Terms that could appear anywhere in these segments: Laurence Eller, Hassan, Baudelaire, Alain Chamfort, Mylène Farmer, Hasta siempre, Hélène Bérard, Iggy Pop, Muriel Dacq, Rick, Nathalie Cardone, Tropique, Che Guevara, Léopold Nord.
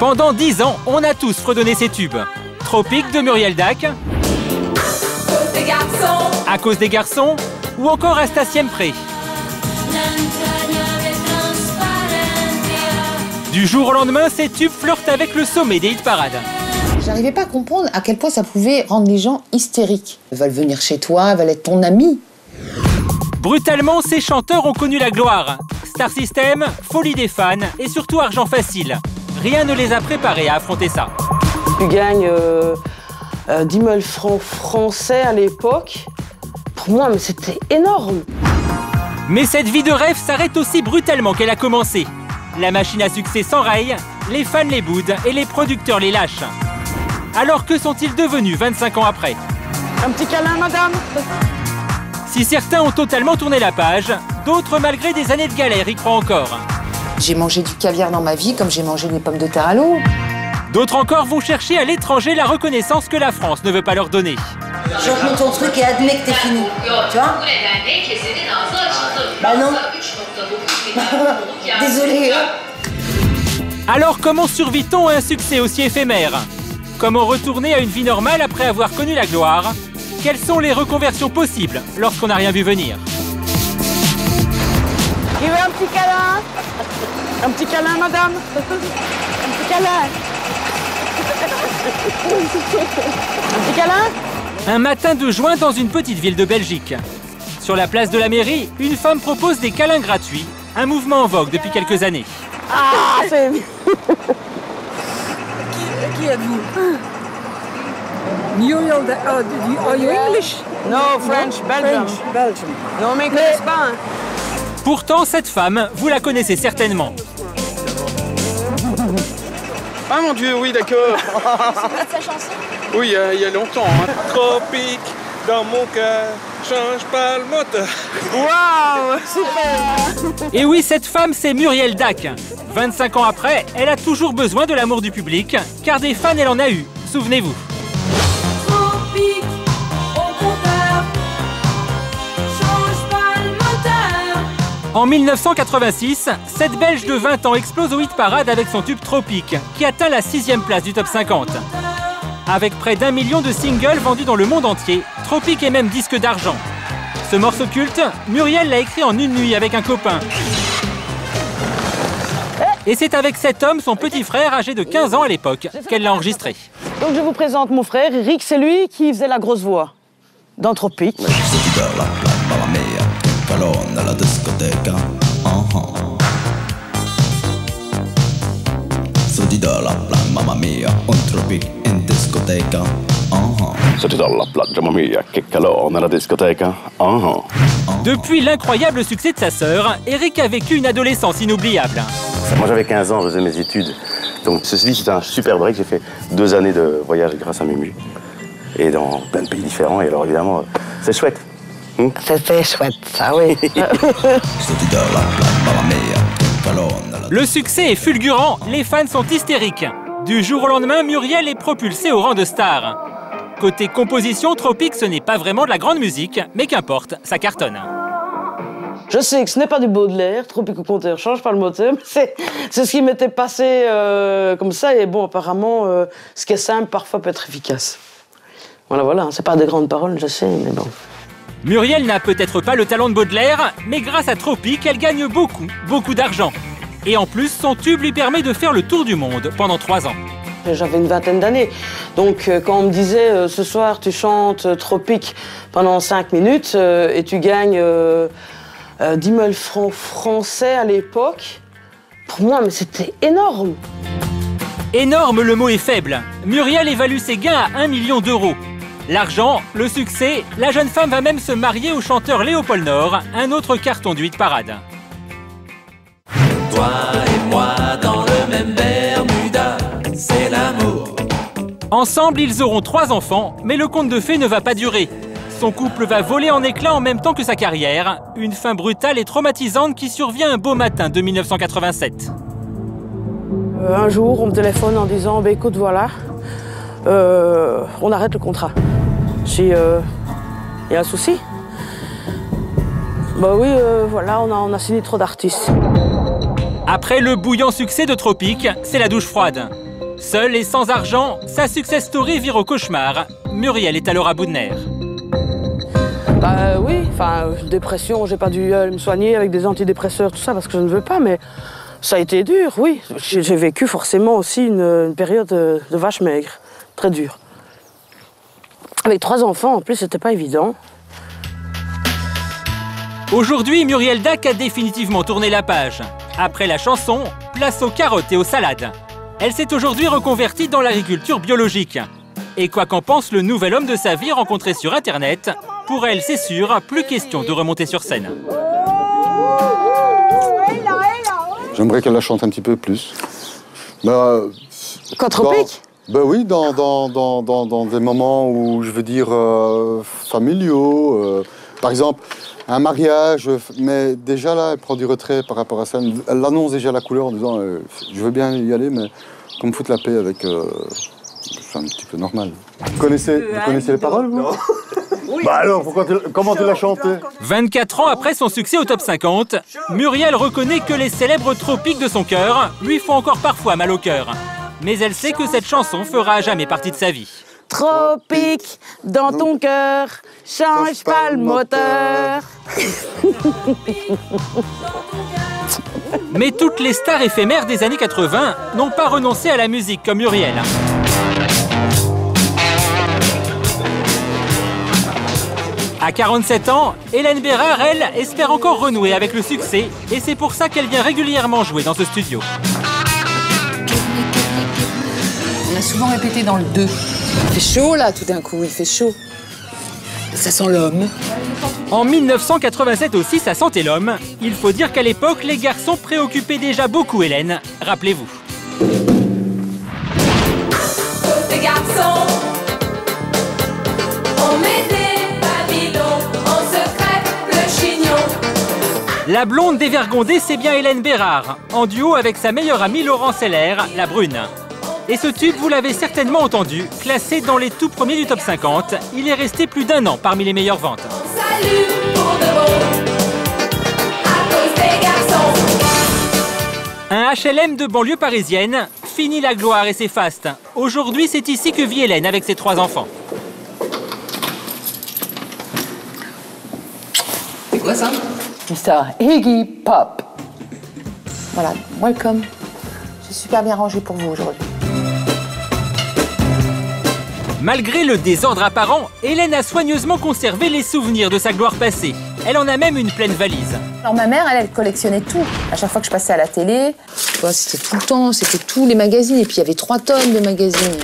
Pendant 10 ans, on a tous fredonné ces tubes. Tropique de Muriel Dacq. À cause des garçons. Ou encore Hasta siempre. Du jour au lendemain, ces tubes flirtent avec le sommet des hit-parades. J'arrivais pas à comprendre à quel point ça pouvait rendre les gens hystériques. Ils veulent venir chez toi, ils veulent être ton ami. Brutalement, ces chanteurs ont connu la gloire. Star System, folie des fans et surtout argent facile. Rien ne les a préparés à affronter ça. Tu gagnes 10 000 francs français à l'époque. Pour moi, c'était énorme. Mais cette vie de rêve s'arrête aussi brutalement qu'elle a commencé. La machine à succès s'enraye, les fans les boudent et les producteurs les lâchent. Alors que sont-ils devenus 25 ans après? Un petit câlin, madame. Si certains ont totalement tourné la page, d'autres, malgré des années de galère, y croient encore. J'ai mangé du caviar dans ma vie comme j'ai mangé des pommes de terre à l'eau. D'autres encore vont chercher à l'étranger la reconnaissance que la France ne veut pas leur donner. Chante-nous ton truc et admets que t'es fini. Tu vois? Bah non. Désolée. Alors comment survit-on à un succès aussi éphémère? Comment retourner à une vie normale après avoir connu la gloire? Quelles sont les reconversions possibles lorsqu'on n'a rien vu venir? Tu veux un petit câlin? Un petit câlin, madame? Un petit câlin? Un petit câlin? Un matin de juin dans une petite ville de Belgique. Sur la place de la mairie, une femme propose des câlins gratuits, un mouvement en vogue depuis quelques années. Ah, c'est... Qui êtes-vous? New York, are you English? No, French, Belgium. Non, mais connaissez pas. Pourtant, cette femme, vous la connaissez certainement. Ah mon Dieu, oui, d'accord. C'est sa chanson? Oui, il y a longtemps. Hein. Tropique dans mon cœur, change pas le moteur. Waouh, super. Et oui, cette femme, c'est Muriel Dacq. 25 ans après, elle a toujours besoin de l'amour du public, car des fans, elle en a eu, souvenez-vous. Tropique, au compteur, change pas le moteur. En 1986, cette Belge de 20 ans explose au hit parade avec son tube Tropique, qui atteint la 6e place du top 50. Avec près d'1 million de singles vendus dans le monde entier, Tropique est même disque d'argent. Ce morceau culte, Muriel l'a écrit en une nuit avec un copain. Et c'est avec cet homme, son petit frère, âgé de 15 ans à l'époque, qu'elle l'a enregistré. Donc je vous présente mon frère, Rick, c'est lui qui faisait la grosse voix dans Tropique. Depuis l'incroyable succès de sa sœur, Eric a vécu une adolescence inoubliable. Moi j'avais 15 ans, je faisais mes études. Donc ceci dit, c'était un super break. J'ai fait 2 années de voyage grâce à mes musiques. Et dans plein de pays différents. Et alors évidemment, c'est chouette. C'était chouette, ça oui. Le succès est fulgurant, les fans sont hystériques. Du jour au lendemain, Muriel est propulsée au rang de star. Côté composition, Tropique, ce n'est pas vraiment de la grande musique, mais qu'importe, ça cartonne. Je sais que ce n'est pas du Baudelaire, Tropique au compteur, change pas le moteur, mais c'est ce qui m'était passé comme ça, et bon, apparemment, ce qui est simple, parfois peut être efficace. Voilà, voilà, c'est pas des grandes paroles, je sais, mais bon. Muriel n'a peut-être pas le talent de Baudelaire, mais grâce à Tropique, elle gagne beaucoup, beaucoup d'argent. Et en plus, son tube lui permet de faire le tour du monde pendant 3 ans. J'avais une vingtaine d'années. Donc, quand on me disait « Ce soir, tu chantes Tropique pendant 5 minutes et tu gagnes 10 000 francs français à l'époque », pour moi, mais c'était énorme. Énorme, le mot est faible. Muriel évalue ses gains à 1 million d'euros. L'argent, le succès, la jeune femme va même se marier au chanteur Léopold Nord, un autre carton du hit parade. Toi et moi dans le même Bermuda, c'est l'amour. Ensemble, ils auront 3 enfants, mais le conte de fées ne va pas durer. Son couple va voler en éclats en même temps que sa carrière. Une fin brutale et traumatisante qui survient un beau matin de 1987. Un jour, on me téléphone en disant « Bah, écoute, voilà, on arrête le contrat. » J'ai « Il y a un souci ?»« Bah oui, voilà, on a signé trop d'artistes. » Après le bouillant succès de Tropique, c'est la douche froide. Seule et sans argent, sa success story vire au cauchemar. Muriel est alors à bout de nerfs. Bah oui, enfin, dépression, j'ai pas dû me soigner avec des antidépresseurs, tout ça, parce que je ne veux pas, mais ça a été dur, oui. J'ai vécu forcément aussi une période de vache maigre, très dure. Avec 3 enfants, en plus, c'était pas évident. Aujourd'hui, Muriel Dacq a définitivement tourné la page. Après la chanson, place aux carottes et aux salades. Elle s'est aujourd'hui reconvertie dans l'agriculture biologique. Et quoi qu'en pense le nouvel homme de sa vie rencontré sur Internet, pour elle, c'est sûr, plus question de remonter sur scène. J'aimerais qu'elle la chante un petit peu plus. Quand Tropique ? Ben oui, dans des moments où, je veux dire, familiaux. Par exemple, un mariage, mais déjà là, elle prend du retrait par rapport à ça. Elle annonce déjà la couleur en disant « Je veux bien y aller, mais qu'on me foute la paix avec... c'est un petit peu normal. » Vous connaissez les paroles, vous? Non. Oui. Bah alors, comment tu l'as chanté? 24 ans après son succès au Top 50, Muriel reconnaît que les célèbres Tropiques de son cœur lui font encore parfois mal au cœur. Mais elle sait que cette chanson fera à jamais partie de sa vie. Tropique dans ton cœur, change pas le moteur. Mais toutes les stars éphémères des années 80 n'ont pas renoncé à la musique comme Muriel. À 47 ans, Hélène Bérard, elle, espère encore renouer avec le succès et c'est pour ça qu'elle vient régulièrement jouer dans ce studio. On a souvent répété dans le 2. Il fait chaud là, tout d'un coup, il fait chaud. Ça sent l'homme. En 1987 aussi, ça sentait l'homme. Il faut dire qu'à l'époque, les garçons préoccupaient déjà beaucoup Hélène. Rappelez-vous. Les garçons, on met des babylons, on se crève le chignon. La blonde dévergondée, c'est bien Hélène Bérard, en duo avec sa meilleure amie Laurence Eller, la brune. Et ce tube, vous l'avez certainement entendu, classé dans les tout premiers du Top 50, il est resté plus d'1 an parmi les meilleures ventes. Salut pour de beau, à cause des garçons. Un HLM de banlieue parisienne, fini la gloire et ses fastes. Aujourd'hui, c'est ici que vit Hélène avec ses 3 enfants. C'est quoi ça? Mr. Iggy Pop. Voilà, welcome. J'ai super bien rangé pour vous aujourd'hui. Malgré le désordre apparent, Hélène a soigneusement conservé les souvenirs de sa gloire passée. Elle en a même une pleine valise. Alors ma mère, elle collectionnait tout. À chaque fois que je passais à la télé, c'était tout le temps, c'était tous les magazines. Et puis il y avait 3 tonnes de magazines.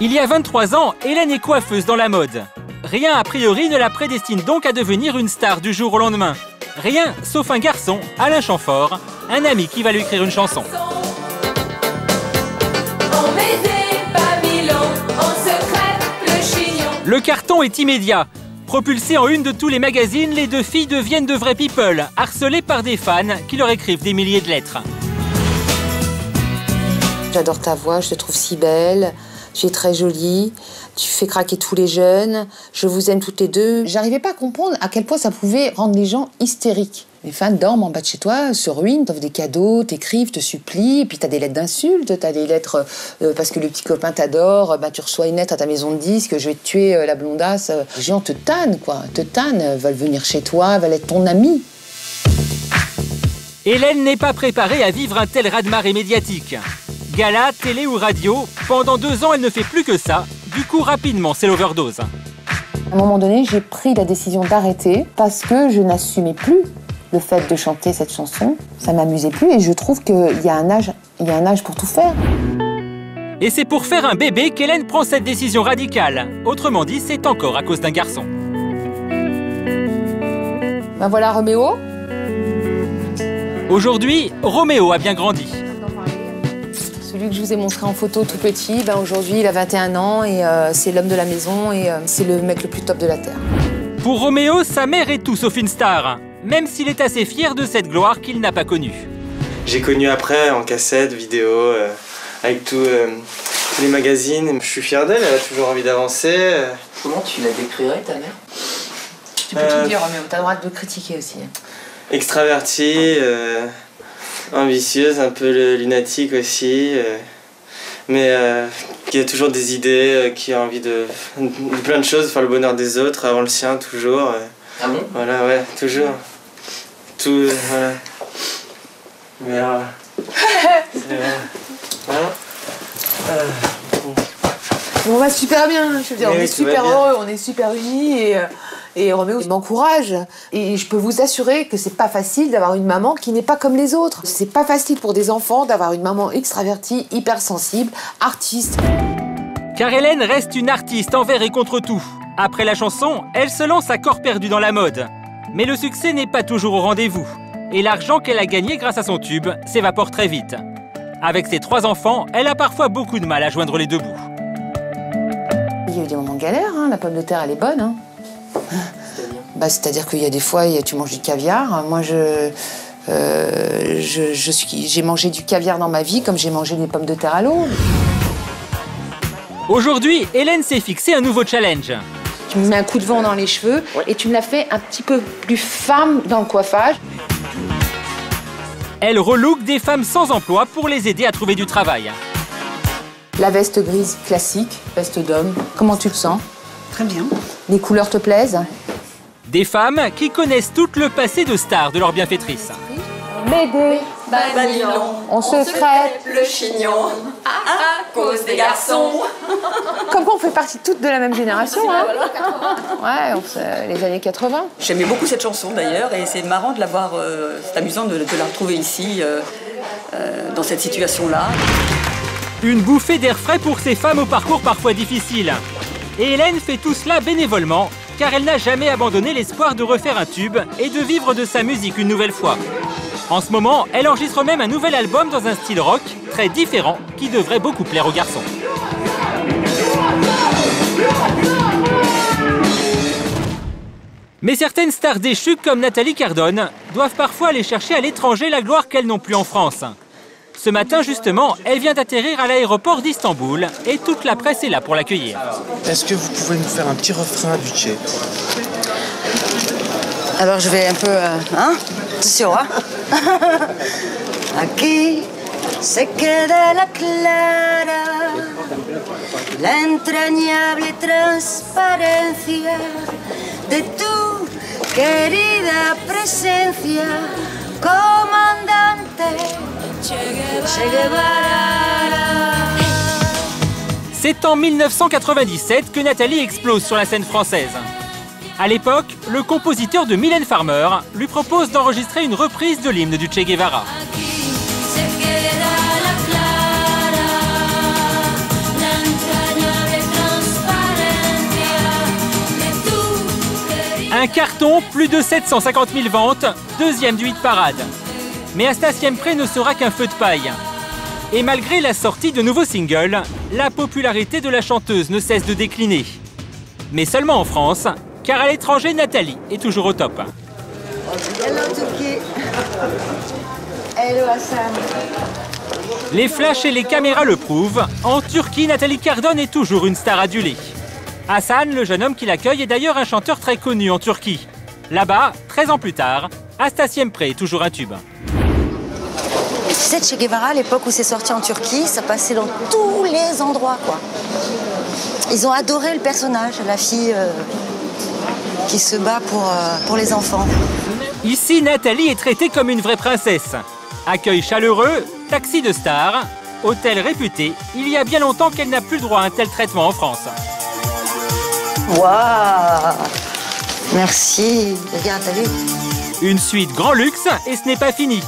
Il y a 23 ans, Hélène est coiffeuse dans la mode. Rien a priori ne la prédestine donc à devenir une star du jour au lendemain. Rien sauf un garçon, Alain Chamfort, un ami qui va lui écrire une chanson. Le carton est immédiat. Propulsées en une de tous les magazines, les 2 filles deviennent de vrais people, harcelées par des fans qui leur écrivent des milliers de lettres. J'adore ta voix, je te trouve si belle, tu es très jolie, tu fais craquer tous les jeunes, je vous aime toutes les deux. J'arrivais pas à comprendre à quel point ça pouvait rendre les gens hystériques. Les fans dorment en bas de chez toi, se ruinent, t'offrent des cadeaux, t'écrivent, te supplient, et puis t'as des lettres d'insultes, t'as des lettres parce que le petit copain t'adore, bah, tu reçois une lettre à ta maison de disque, je vais te tuer la blondasse. Les gens te tannent, quoi, te tannent, veulent venir chez toi, veulent être ton ami. Hélène n'est pas préparée à vivre un tel raz-de-marée médiatique. Gala, télé ou radio, pendant 2 ans, elle ne fait plus que ça. Du coup, rapidement, c'est l'overdose. À un moment donné, j'ai pris la décision d'arrêter parce que je n'assumais plus le fait de chanter cette chanson, ça ne m'amusait plus et je trouve qu'il y a un âge pour tout faire. Et c'est pour faire un bébé qu'Hélène prend cette décision radicale. Autrement dit, c'est encore à cause d'un garçon. Ben voilà Roméo. Aujourd'hui, Roméo a bien grandi. Celui que je vous ai montré en photo tout petit, ben aujourd'hui il a 21 ans et c'est l'homme de la maison et c'est le mec le plus top de la Terre. Pour Roméo, sa mère est tout sauf une star. Même s'il est assez fier de cette gloire qu'il n'a pas connue. J'ai connu après, en cassette, vidéo, avec tous les magazines. Je suis fier d'elle, elle a toujours envie d'avancer. Comment tu la décrirais, ta mère? Tu peux tout dire, Roméo, t'as le droit de critiquer aussi. Extravertie, ambitieuse, un peu lunatique aussi. mais qui a toujours des idées, qui a envie de plein de choses, faire le bonheur des autres avant le sien, toujours. Ah bon? Voilà, ouais, toujours. Tout, voilà. Mais voilà. On va super bien, je veux dire, on est super heureux, on est super unis et Roméo m'encourage. Et je peux vous assurer que c'est pas facile d'avoir une maman qui n'est pas comme les autres. C'est pas facile pour des enfants d'avoir une maman extravertie, hypersensible, artiste. Car Hélène reste une artiste envers et contre tout. Après la chanson, elle se lance à corps perdu dans la mode. Mais le succès n'est pas toujours au rendez-vous. Et l'argent qu'elle a gagné grâce à son tube s'évapore très vite. Avec ses 3 enfants, elle a parfois beaucoup de mal à joindre les deux bouts. Il y a eu des moments de galère, hein. La pomme de terre, elle est bonne. Hein. C'est-à-dire qu'il y a des fois, tu manges du caviar. Moi, j'ai mangé du caviar dans ma vie comme j'ai mangé des pommes de terre à l'eau. Aujourd'hui, Hélène s'est fixé un nouveau challenge. Tu me mets un coup de vent dans les cheveux et tu me la fais un petit peu plus femme dans le coiffage. Elle relook des femmes sans emploi pour les aider à trouver du travail. La veste grise classique, veste d'homme. Comment tu le sens? Très bien. Les couleurs te plaisent? Des femmes qui connaissent tout le passé de stars de leur bienfaitrice. Médée, Basilon, on se traite le chignon à cause des garçons. Comme quoi on fait partie toutes de la même génération. Hein. Ouais, les années 80. J'aimais beaucoup cette chanson d'ailleurs et c'est marrant de la voir, c'est amusant de la retrouver ici, dans cette situation-là. Une bouffée d'air frais pour ces femmes au parcours parfois difficile. Et Hélène fait tout cela bénévolement, car elle n'a jamais abandonné l'espoir de refaire un tube et de vivre de sa musique une nouvelle fois. En ce moment, elle enregistre même un nouvel album dans un style rock très différent qui devrait beaucoup plaire aux garçons. Mais certaines stars déchues comme Nathalie Cardone doivent parfois aller chercher à l'étranger la gloire qu'elles n'ont plus en France. Ce matin, justement, elle vient d'atterrir à l'aéroport d'Istanbul et toute la presse est là pour l'accueillir. Est-ce que vous pouvez nous faire un petit refrain du Che? Alors, je vais un peu... hein? Attention, hein? Aquí se queda la clara, la entrañable transparencia de tu querida presencia, comandante. C'est en 1997 que Nathalie explose sur la scène française. À l'époque, le compositeur de Mylène Farmer lui propose d'enregistrer une reprise de l'hymne du Che Guevara. Un carton, plus de 750 000 ventes, 2e du hit parade. Mais Hasta siempre ne sera qu'un feu de paille. Et malgré la sortie de nouveaux singles, la popularité de la chanteuse ne cesse de décliner. Mais seulement en France, car à l'étranger, Nathalie est toujours au top. Hello Turquie. Hello Hassan. Les flashs et les caméras le prouvent, en Turquie, Nathalie Cardone est toujours une star adulée. Hassan, le jeune homme qui l'accueille, est d'ailleurs un chanteur très connu en Turquie. Là-bas, 13 ans plus tard, Hasta siempre est toujours un tube. Tu sais, Che Guevara, à l'époque où c'est sorti en Turquie, ça passait dans tous les endroits, quoi. Ils ont adoré le personnage, la fille qui se bat pour les enfants. Ici, Nathalie est traitée comme une vraie princesse. Accueil chaleureux, taxi de star, hôtel réputé. Il y a bien longtemps qu'elle n'a plus droit à un tel traitement en France. Waouh! Merci. Regarde, t'as vu? Une suite grand luxe et ce n'est pas fini.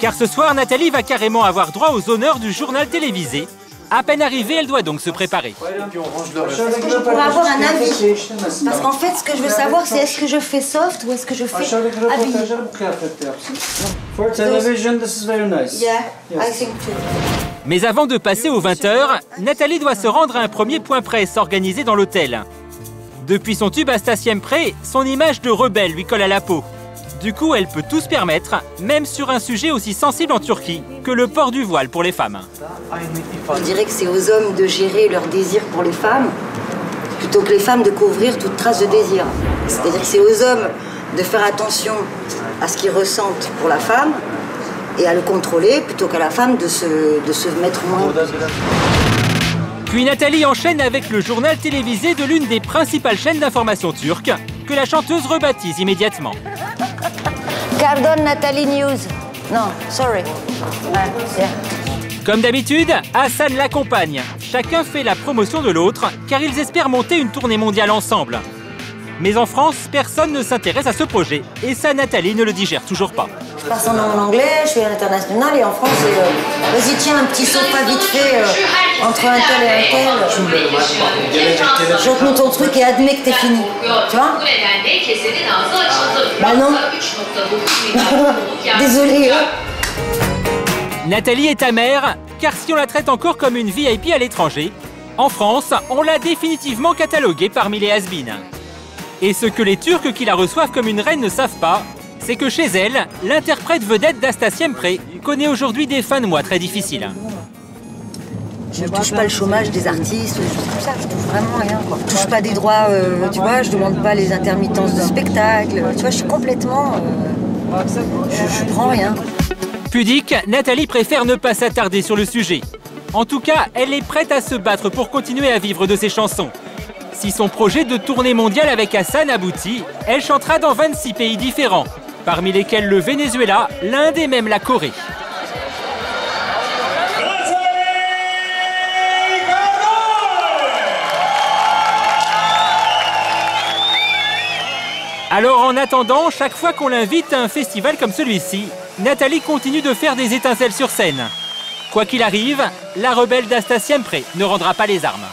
Car ce soir, Nathalie va carrément avoir droit aux honneurs du journal télévisé. À peine arrivée, elle doit donc se préparer. Est-ce que je pourrais avoir un avis? Parce qu'en fait, ce que je veux savoir, c'est est-ce que je fais soft ou est-ce que je fais habillé? Mais avant de passer aux 20h, Nathalie doit se rendre à un premier point presse organisé dans l'hôtel. Depuis son tube Hasta siempre, son image de rebelle lui colle à la peau. Du coup, elle peut tout se permettre, même sur un sujet aussi sensible en Turquie que le port du voile pour les femmes. On dirait que c'est aux hommes de gérer leur désir pour les femmes, plutôt que les femmes de couvrir toute trace de désir. C'est-à-dire que c'est aux hommes de faire attention à ce qu'ils ressentent pour la femme, et à le contrôler plutôt qu'à la femme de se mettre moins. Puis Nathalie enchaîne avec le journal télévisé de l'une des principales chaînes d'information turques que la chanteuse rebaptise immédiatement. Cardone Nathalie News. Non, sorry. Comme d'habitude, Hassan l'accompagne. Chacun fait la promotion de l'autre car ils espèrent monter une tournée mondiale ensemble. Mais en France, personne ne s'intéresse à ce projet et ça, Nathalie ne le digère toujours pas. Je passe en anglais, je suis à l'international et en France, vas-y tiens, un petit sofa vite fait entre un tel et un tel. J'entends ton truc et admets que t'es fini, tu vois. Bah non. Désolée. Nathalie est amère, car si on la traite encore comme une VIP à l'étranger, en France, on l'a définitivement cataloguée parmi les has-beens. Et ce que les Turcs qui la reçoivent comme une reine ne savent pas, c'est que chez elle, l'interprète vedette d'Hasta siempre connaît aujourd'hui des fins de mois très difficiles. Je ne touche pas le chômage des artistes, je touche vraiment rien. Quoi. Je ne touche pas des droits, tu vois, je ne demande pas les intermittences de spectacle, tu vois, je suis complètement... je prends rien. Pudique, Nathalie préfère ne pas s'attarder sur le sujet. En tout cas, elle est prête à se battre pour continuer à vivre de ses chansons. Si son projet de tournée mondiale avec Hassan aboutit, elle chantera dans 26 pays différents, parmi lesquels le Venezuela, l'Inde et même la Corée. Alors en attendant, chaque fois qu'on l'invite à un festival comme celui-ci, Nathalie continue de faire des étincelles sur scène. Quoi qu'il arrive, la rebelle d'Hasta siempre ne rendra pas les armes.